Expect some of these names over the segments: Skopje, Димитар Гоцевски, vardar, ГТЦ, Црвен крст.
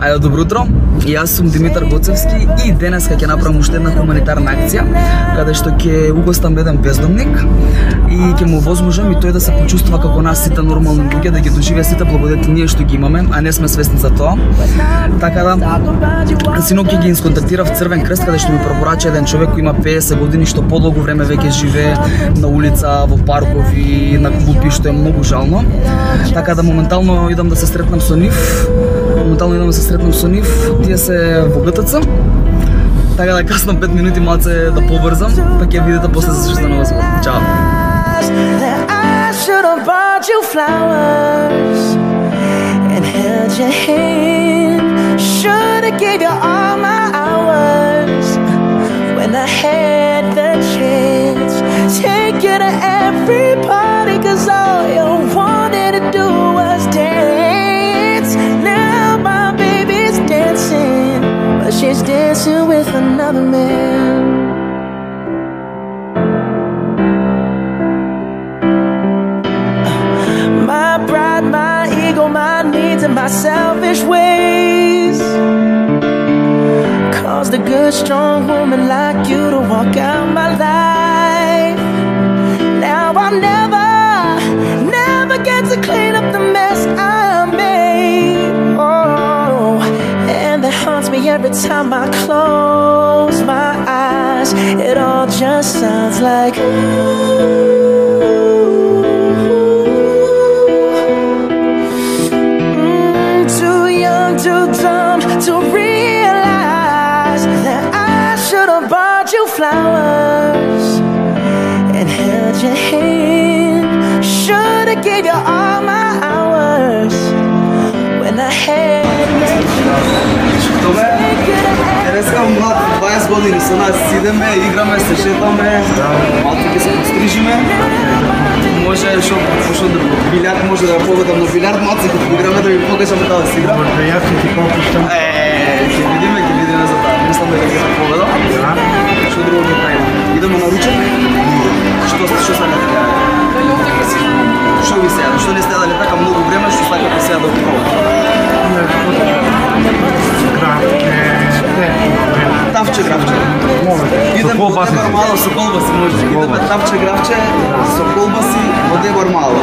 Ајде, добро утро. Јас сум Димитар Гоцевски и денеска ќе направам уште една хуманитарна акција каде што ќе угостам еден бездомник и ќе му возможам и тој да се почувствува како нас сите нормални луѓе, да ги доживеат сите благодети ние што ги имаме, а не сме свесни за тоа. Така да синоќ ќе ги инсконтактирав Црвен крст каде што ми препорача еден човек кој има 50 години што подолго време веќе живее на улица, во паркови, на клупи што е многу жално. Така да моментално идам да се сретнам со нив. Моментално идам да се сретнам со нив, тие се во ГТЦ. Така да каснам 5 минути малце да побрзам, па ќе видите после за што станува збор. Чао. She's dancing with another man. My pride, my ego, my needs, and my selfish ways caused a good, strong woman like you to walk out my life. Now I'll never get to clean up the mess I made. Oh, and that haunts me every time I close my eyes. It all just sounds like ooh, too young, too dumb to realize that I should have bought you flowers and held your hand. Should have gave you all my hours when I had Тереска, млад, 20 години са нас, сидеме, играме, се шетаме, малко ке се подстрижиме. Може, шо да билярд, може да ја погодам, но билярд малце като играме да ви покажаме да се играме. Може да јако ти попуштам. Ке видиме за таа, мислам да ќе се погодам. Шо друго не правим? Идеме на ручен? Што са не така? Шо ви сега? Шо не сте дали така много време, што сакате сега да го пробате? Тавче гравче. Идем по дебар мало со колбаси, може да идеме тавче гравче со колбаси, по дебар мало.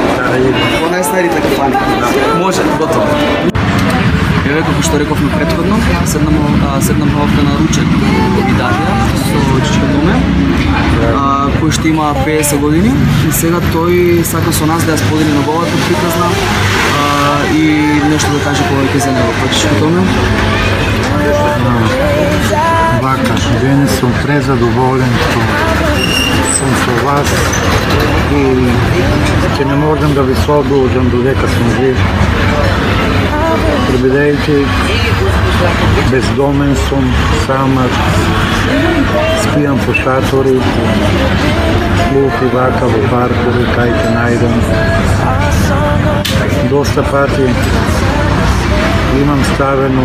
По најстарите кафани. Може, готово. Еве како што рековме претходно, седнаме овде на ручек во Италија со чичко Томе, кој што има 50 години и сега тој сака со нас да ја сподели неговата приказна и нешто да каже повеќе за него. Па чичко Томе. Вака, жене съм презадоволен, че съм с вас и че не можем да ви се одолжам додека съм жив. Пребидејќи бездомен съм, самат, спијам по шатори, лук и вака во паркови, кај те најдам. Доста пати имам ставено,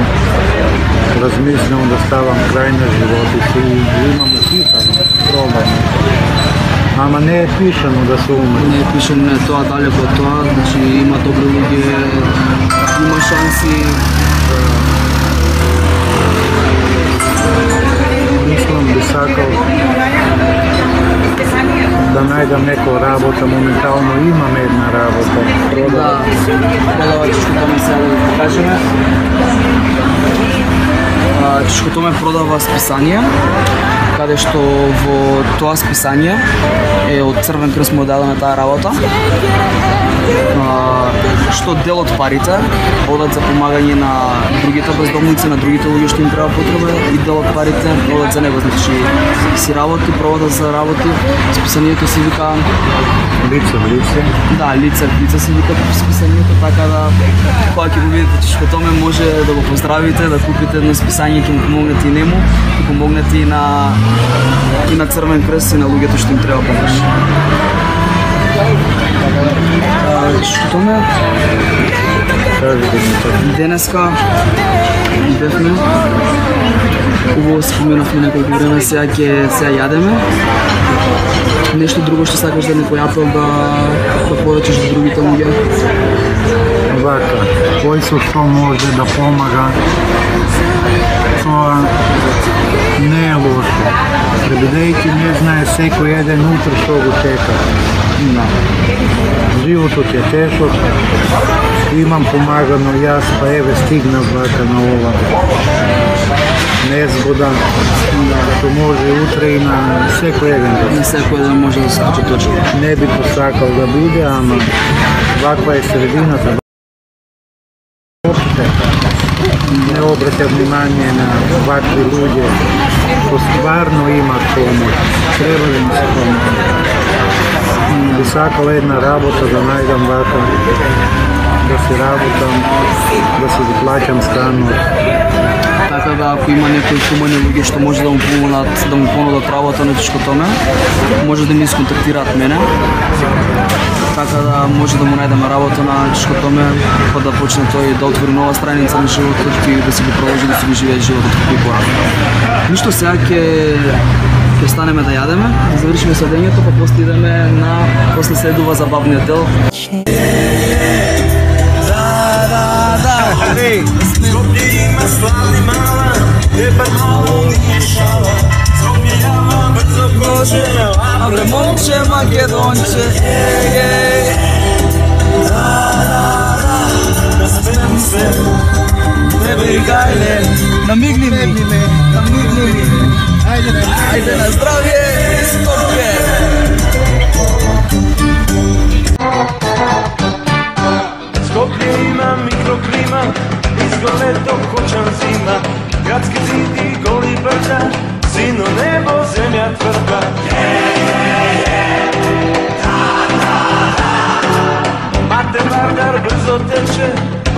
размислям да ставам крај на животите си и имам опитано, пробано. Ама не е пишано да се умре. Не е пишано, не е тоа, далеко од тоа. Значи има добри луѓе, има шанси. Мислам би сакал да најдам некоја работа, моментално имам една работа. Да, хвала ви што ми се покажеме. Чичко Томе продава списание, каде што во тоа списание е од Црвен крст му дадена таа работа, што дел од парите одат за помагање на другите бездомници, на другите луѓе што им треба потреба, и дел од парите одат за него. Значи си работи, провода за работи, списанието се вика Лица в лице. Да, Лица в лице се вика списанието, така да кога ќе го видите Чичко Томе може да го поздравите, да купите едно списание, ќе му помогнете и нему, ќе помогнете и на Црвен крст и на луѓето што им треба помош. Чичко Томе, денеска бевме, убаво споменавме неколку време, сега јадеме. Нешто друго што сакаш да не појавам да повечеш до другите луѓе? човека, кој со што може да помага, тоа не е лошо. Бидејќи не знае секој еден утре што го чека. Животот е тешок, имам помагано јас, па еве стигнав вака на ова незгода, што може утре и на секој еден. Не секој еден може да скачи точно. Не би посакал да биде, ама ваква е средината. Не обрате внимание на вакви луѓе, што стварно имат помош, треба да им се помогне. Би сакал една работа да најдам вака, да си работам, да си доплаќам станот. Така да, ако има некои сумани луѓе што може да му помогнат, да му понудат работа на тешко томе, може да ми сконтактираат мене. Така да може да му најдеме работа на тешко томе, па да почне тој да отвори нова страница на животот и да си го продолжи да си го живее животот како и порано. Ништо, сега ќе станеме да јадеме, завршиме седењето, па после идеме на после следува забавниот дел. Ajde na zdravje, Skorpije! Skopje ima mikroklima, izgoleto kočan zima, gradski zidi, goli brda, sino nebo, zemlja tvrda. Mate vardar brzo teče,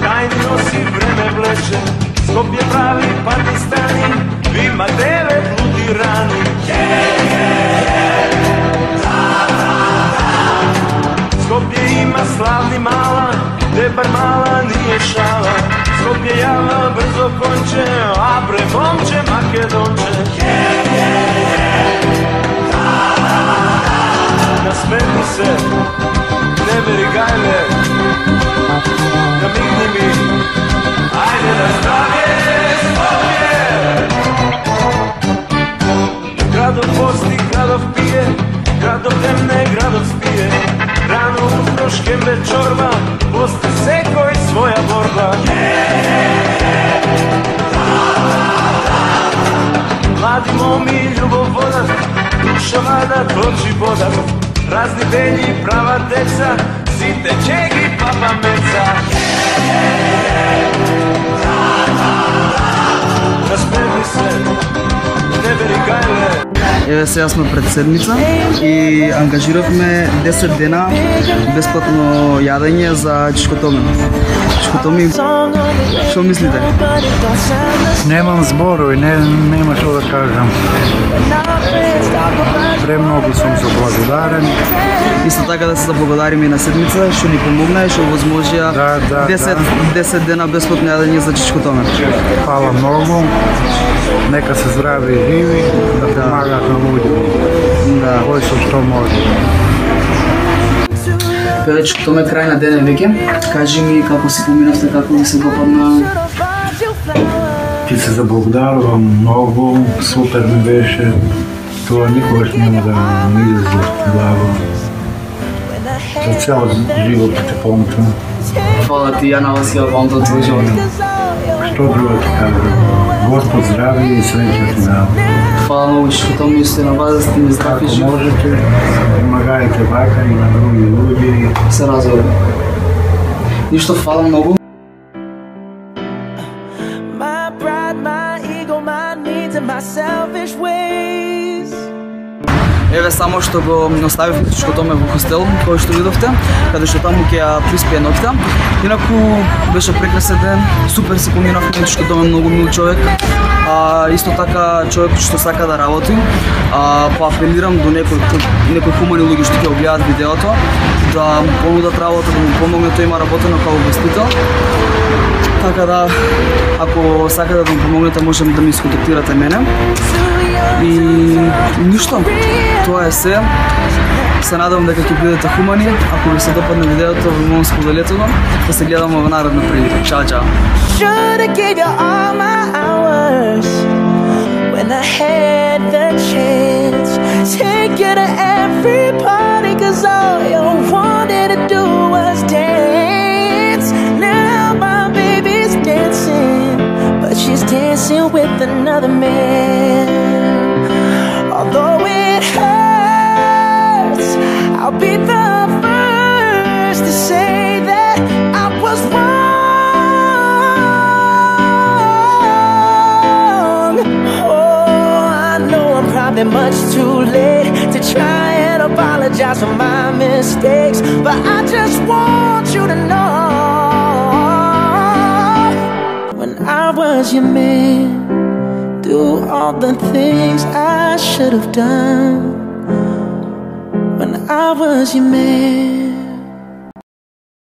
tajni nosi, vreme vleče, Skopje pravi partistani, ima devet ludi rani. Skopje ima slavni mala, te bar mala nije šala, Skopje java brzo konče, a bre momče Makedonče. Nasmeni se, ne verigaj me, namigni mi, ajde na zdravje, Skopje! Gradov posti, gradov pije, gradov temne, gradov spije, rano utro škembe čorba, posti sekoj svoja borba. Mladi momi ljubav voda, duša vada, tloči boda, razni belji, prava deca, site čegi, papa meca. Nasmeni se, ne verigajle. Еве сега сме пред седмица и ангажиравме 10 дена бесплатно јадење за чешкотоми. Чешкотоми, што мислите? Немам зборови, нема што да кажам. Премногу сум заблагодарен. Исто така да се заблагодариме и на седмица, што ни помогна и што овозможија 10 дена бесплатно јадење за чешкотоми. Фала многу, нека се здрави и живи, да помагаат на луѓе, кој со што може. Певечко, тоа е крај на денен веќе. Кажи ми како си поминавте, како ви се допадна? Ти се заблагодарувам многу, супер ми беше. Тоа никогаш нема да ми излезе од глава. За цел живот те помнам. Фала ти, ја на вас ја помнам твој живот. Што друго ти кажам? Господ здрави и среќа ти дава. Фала многу што ми сте на вас, да сте ми здрави живот. Ако можете, помагајте вака и на други луѓе. Се развива. Ништо, фала многу. Еве само што го оставив што томе во хостел, кој што видовте, каде што таму ќе ја приспие ноќта. Инаку беше прекрасен ден, супер си поминавме, што томе многу мил човек. Исто така човек што сака да работи, па апелирам до некои хумани луѓе што ќе го гледаат видеото, да му понудат работа, да му помогне, тој има работено како вестител. Така да, ако сакате да ми помогнете, можем да ми сконтактирате мене. И ништо, тоа е се. Се надавам дека ќе бидете хумани. Ако ви се допадне видеото, ви молам споделете го. Да се гледаме во наредно прилика. Чао, чао. I'll be the first to say that I was wrong. Oh, I know I'm probably much too late to try and apologize for my mistakes, but I just want you to know, when I was your man, do all the things I should have done. I was your man.